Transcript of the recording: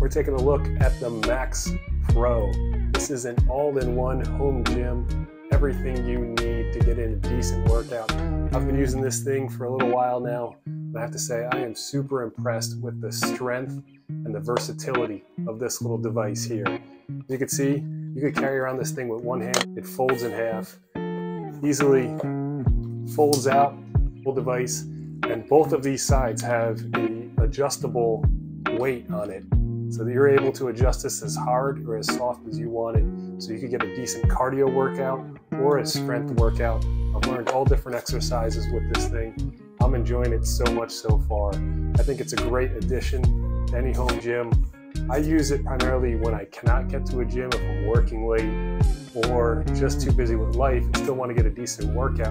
we're taking a look at the MAXPRO. This is an all-in-one home gym, everything you need to get in a decent workout. I've been using this thing for a little while now, and I have to say I am super impressed with the strength and the versatility of this little device here. As you can see, you could carry around this thing with one hand. It folds in half, easily folds out the whole device, and both of these sides have an adjustable weight on it, so that you're able to adjust this as hard or as soft as you want it, so you can get a decent cardio workout or a strength workout. I've learned all different exercises with this thing. I'm enjoying it so much so far. I think it's a great addition to any home gym. I use it primarily when I cannot get to a gym, if I'm working late or just too busy with life and still want to get a decent workout.